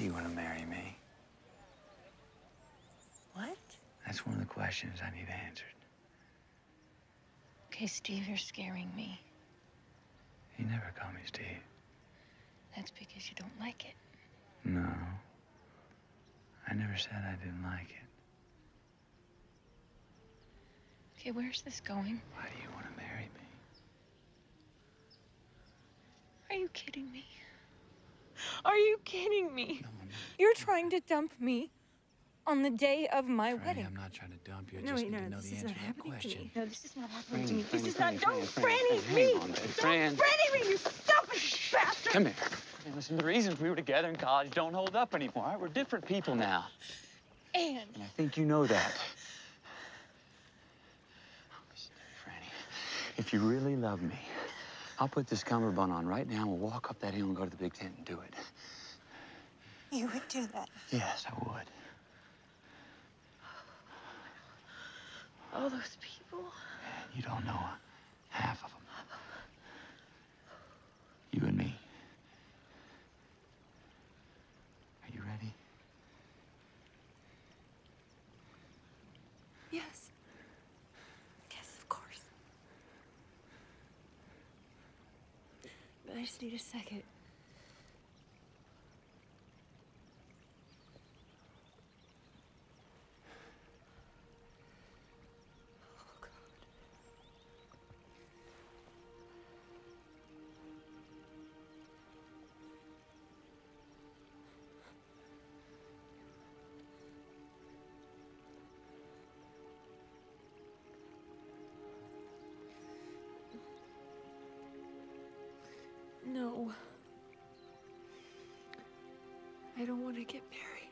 say you want to marry me? What? That's one of the questions I need answered. Okay, Steve, you're scaring me. You never call me Steve. That's because you don't like it. No. I never said I didn't like it. Okay, where's this going? Why do you want to marry me? Are you kidding me? Are you kidding me? No, you're trying to dump me on the day of my wedding. I'm not trying to dump you. I just need to know the answer to that question. No, this is not happening to me. This is not. Don't Franny me! Don't Franny me, you selfish bastard! Come here. Hey, listen, the reasons we were together in college don't hold up anymore, right? We're different people now. And I think you know that. Franny, if you really love me, I'll put this cummerbund on right now and we'll walk up that hill and go to the big tent and do it. You would do that? Yes, I would. All those people. You don't know half of them. You and me. Are you ready? Yes. I just need a second. Oh, God. No. I don't want to get married.